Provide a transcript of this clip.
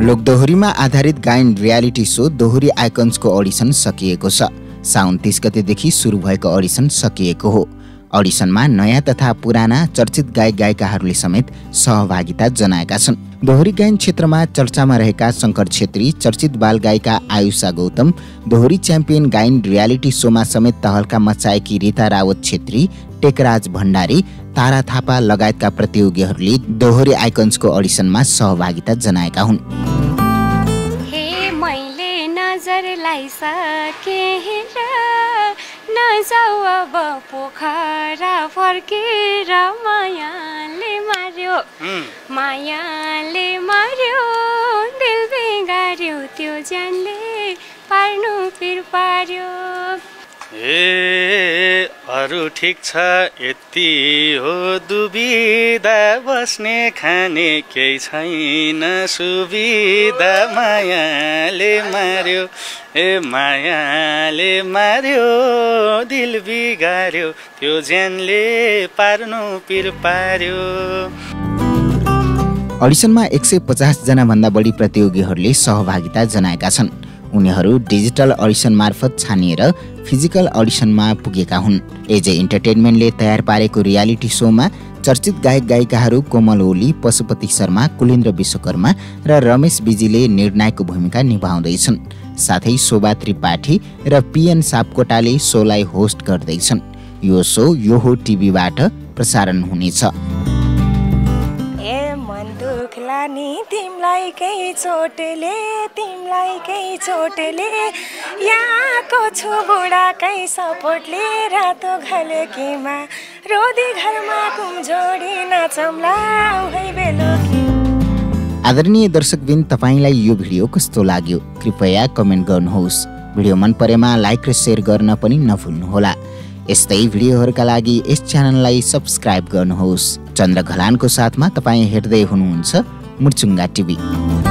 लोक दोहोरीमा आधारित गायन रियालिटी शो दोहोरी आइकन्स को अडिसन सकिएको छ। साउन 30 गतेदेखि सुरु भएको अडिसन सकिएको हो। अडिसनमा नयाँ तथा पुराना चर्चित गायक गायिकाहरूले समेत सहभागिता जनाएका छन्। दोहोरी गायन क्षेत्रमा चर्चामा रहेका शंकर छेत्री, चर्चित बाल गायिका आयुषा गौतम, दोहोरी च्याम्पियन गायन रियालिटी शोमा समेत तहल्का मचाएकी रीता रावत छेत्री, टेकराज भण्डारी, तारा थापा लगायतका प्रतियोगीहरूले दोहोरी आइकन्सको अडिसनमा सहभागिता जनाएका हुन्। हे मैले नजरलाई सकेर नजाऊ अब पोखरा फर्केर मायाले मार्यो, मायाले मार्यो, दिल बिगार्यो, त्यो जानले पार्नु फिर पार्यो। ए अरु ठीक छ यति हो दुविधा, बस्ने खाने केही छैन सुविधा, मायाले मार्यो, ए मायाले मार्यो, दिल बिगार्यो, त्यो ज्यानले पार्नु पिर पार्यो। अडिसनमा 150 जना भन्दा बढी प्रतियोगीहरूले सहभागिता जनाएका छन्। उनीहरू डिजिटल अडिसन मार्फत छानिएर फिजिकल अडिसनमा पुगेका हुन्। एजे इन्टरटेनमेन्टले तयार पारेको रियालिटी शोमा चर्चित गायक गायिकाहरू कोमल ओली, पशुपति शर्मा, कुलेन्द्र विश्वकर्मा र रमेश बिजीले निर्णायकको भूमिका निभाउँदैछन्। साथै शोभा त्रिपाठी र पीएन सापकोटाले शोलाई होस्ट गर्दैछन्। यो शो योहो टिभीबाट प्रसारण हुनेछ। तिमलाई केही चोटले, तिमलाई केही चोटले, याको छु बुढाकै सपोर्टले, रातो घलकीमा रोदी घरमा कुमजोडी नचम्लाउ है बेलुकी। आदरणीय दर्शकबिन, तपाईलाई यो भिडियो कस्तो लाग्यो कृपया कमेन्ट गर्नुहोस्। भिडियो मन परेमा लाइक र शेयर गर्न पनि नभुल्नुहोला। यस्तै भिडियोहरूका लागि यस च्यानललाई सब्स्क्राइब गर्नुहोस्। चन्द्र घलानको साथमा तपाईँ हेर्दै हुनुहुन्छ मुरुचुङ्गा टिभी।